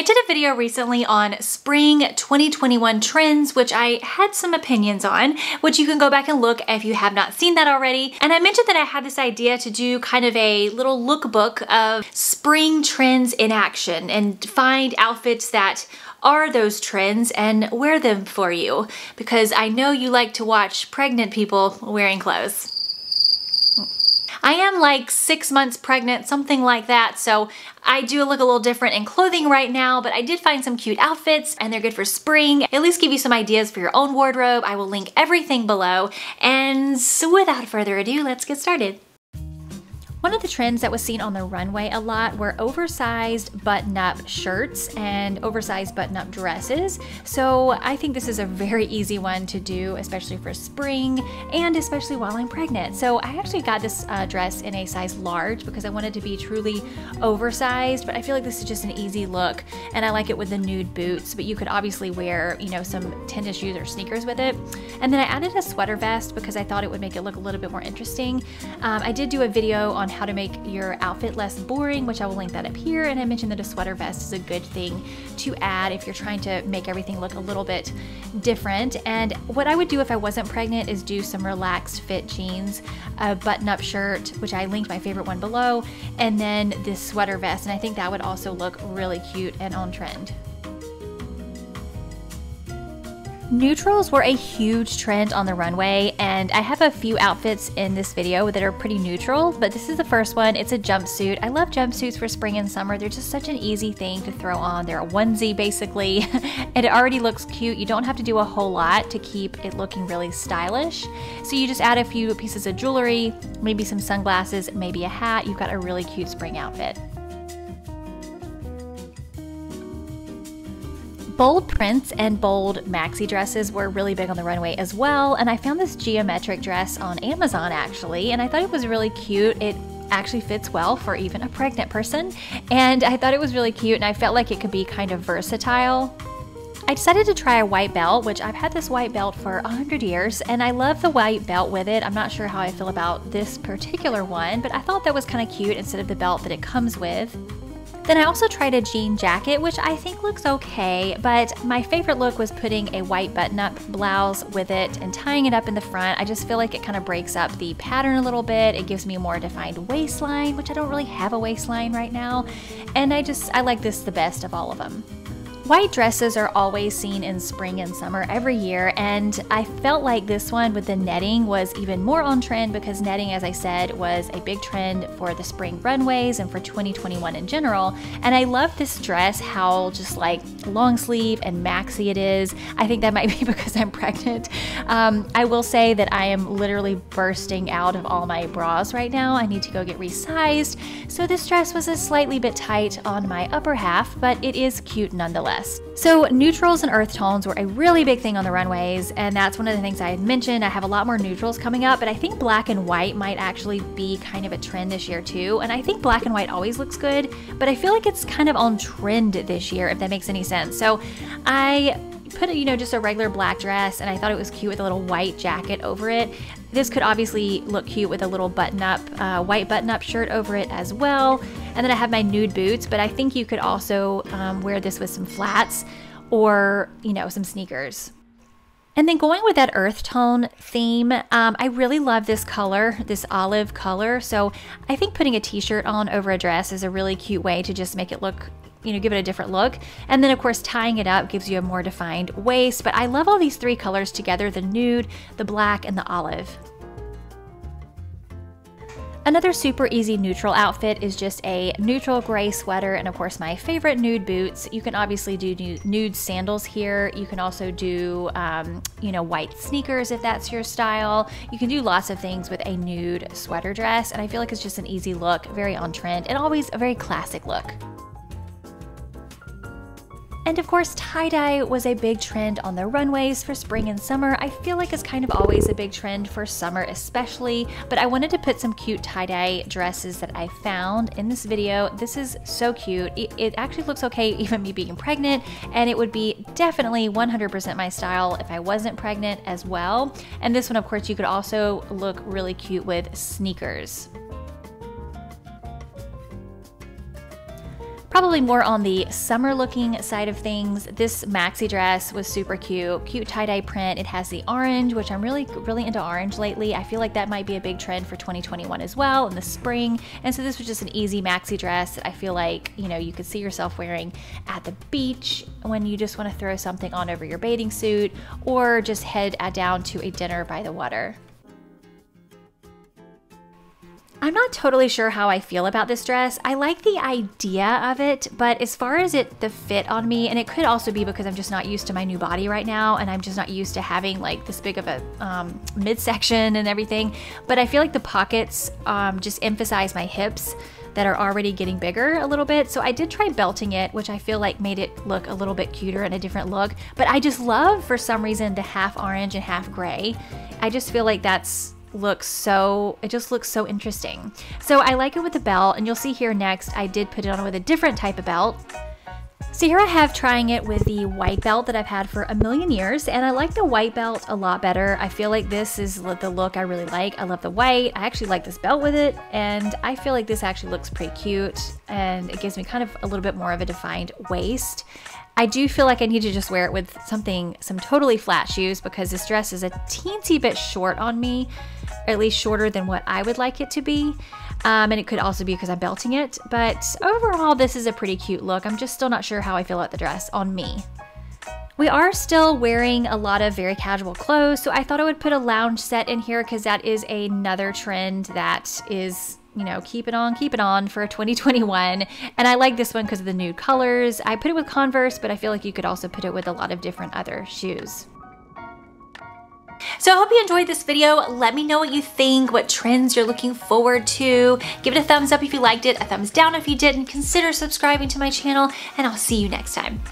I did a video recently on spring 2021 trends, which I had some opinions on, which you can go back and look if you have not seen that already. And I mentioned that I had this idea to do kind of a little lookbook of spring trends in action and find outfits that are those trends and wear them for you, because I know you like to watch pregnant people wearing clothes. I am like 6 months pregnant, something like that, so I do look a little different in clothing right now, but I did find some cute outfits and they're good for spring. At least give you some ideas for your own wardrobe. I will link everything below, and so without further ado, let's get started. One of the trends that was seen on the runway a lot were oversized button-up shirts and oversized button-up dresses. So I think this is a very easy one to do, especially for spring and especially while I'm pregnant. So I actually got this dress in a size large because I wanted to be truly oversized, but I feel like this is just an easy look and I like it with the nude boots, but you could obviously wear, you know, some tennis shoes or sneakers with it. And then I added a sweater vest because I thought it would make it look a little bit more interesting. I did do a video on how to make your outfit less boring, which I will link that up here, and I mentioned that a sweater vest is a good thing to add if you're trying to make everything look a little bit different. And what I would do if I wasn't pregnant is do some relaxed fit jeans, a button-up shirt, which I linked my favorite one below, and then this sweater vest, and I think that would also look really cute and on trend. Neutrals were a huge trend on the runway, and I have a few outfits in this video that are pretty neutral, but this is the first one. It's a jumpsuit. I love jumpsuits for spring and summer. They're just such an easy thing to throw on. They're a onesie basically, and it already looks cute. You don't have to do a whole lot to keep it looking really stylish. So you just add a few pieces of jewelry, maybe some sunglasses, maybe a hat. You've got a really cute spring outfit. Bold prints and bold maxi dresses were really big on the runway as well, and I found this geometric dress on Amazon actually, and I thought it was really cute. It actually fits well for even a pregnant person, and I thought it was really cute and I felt like it could be kind of versatile. I decided to try a white belt, which I've had this white belt for 100 years, and I love the white belt with it. I'm not sure how I feel about this particular one, but I thought that was kind of cute instead of the belt that it comes with. Then I also tried a jean jacket, which I think looks okay, but my favorite look was putting a white button-up blouse with it and tying it up in the front. I just feel like it kind of breaks up the pattern a little bit. It gives me a more defined waistline, which I don't really have a waistline right now, and I like this the best of all of them. White dresses are always seen in spring and summer every year, and I felt like this one with the netting was even more on trend because netting, as I said, was a big trend for the spring runways and for 2021 in general. And I love this dress, how just like long sleeve and maxi it is. I think that might be because I'm pregnant. I will say that I am literally bursting out of all my bras right now. I need to go get resized. So this dress was a slightly bit tight on my upper half, but it is cute nonetheless. So neutrals and earth tones were a really big thing on the runways, and that's one of the things I had mentioned. I have a lot more neutrals coming up, but I think black and white might actually be kind of a trend this year too, and I think black and white always looks good, but I feel like it's kind of on trend this year, if that makes any sense. So I put, you know, just a regular black dress, and I thought it was cute with a little white jacket over it. This could obviously look cute with a little button-up, white button-up shirt over it as well. And then I have my nude boots, but I think you could also wear this with some flats or, you know, some sneakers. And then going with that earth tone theme, I really love this color, this olive color. So I think putting a t-shirt on over a dress is a really cute way to just make it look, you know, give it a different look. And then of course tying it up gives you a more defined waist, but I love all these three colors together, the nude, the black, and the olive. Another super easy neutral outfit is just a neutral gray sweater and of course my favorite nude boots. You can obviously do nude sandals here. You can also do, you know, white sneakers if that's your style. You can do lots of things with a nude sweater dress, and I feel like it's just an easy look, very on trend, and always a very classic look. And of course, tie-dye was a big trend on the runways for spring and summer. I feel like it's kind of always a big trend for summer especially, but I wanted to put some cute tie-dye dresses that I found in this video. This is so cute. It actually looks okay even me being pregnant, and it would be definitely 100% my style if I wasn't pregnant as well. And this one, of course, you could also look really cute with sneakers. probably more on the summer looking side of things. This maxi dress was super cute, cute tie-dye print. It has the orange, which I'm really into orange lately. I feel like that might be a big trend for 2021 as well in the spring. And so this was just an easy maxi dress that I feel like, you know, you could see yourself wearing at the beach when you just want to throw something on over your bathing suit or just head down to a dinner by the water. I'm not totally sure how I feel about this dress. I like the idea of it, but as far as the fit on me, and it could also be because I'm just not used to my new body right now, and I'm just not used to having like this big of a midsection and everything, but I feel like the pockets just emphasize my hips that are already getting bigger a little bit. So I did try belting it, which I feel like made it look a little bit cuter and a different look, but I just love, for some reason, the half orange and half gray. I just feel like that's it just looks so interesting. So I like it with the belt, and you'll see here next, I did put it on with a different type of belt. So here I have trying it with the white belt that I've had for a million years, and I like the white belt a lot better. I feel like this is the look I really like. I love the white. I actually like this belt with it, and I feel like this actually looks pretty cute, and it gives me kind of a little bit more of a defined waist. I do feel like I need to just wear it with some totally flat shoes, because this dress is a teensy bit short on me, or at least shorter than what I would like it to be. And it could also be because I'm belting it, but overall this is a pretty cute look. I'm just still not sure how I feel about the dress on me. We are still wearing a lot of very casual clothes, so I thought I would put a lounge set in here because that is another trend that is, you know, keep it on for 2021. And I like this one because of the nude colors. I put it with Converse, but I feel like you could also put it with a lot of different other shoes. So I hope you enjoyed this video. Let me know what you think, what trends you're looking forward to. Give it a thumbs up if you liked it, a thumbs down if you didn't. Consider subscribing to my channel, and I'll see you next time.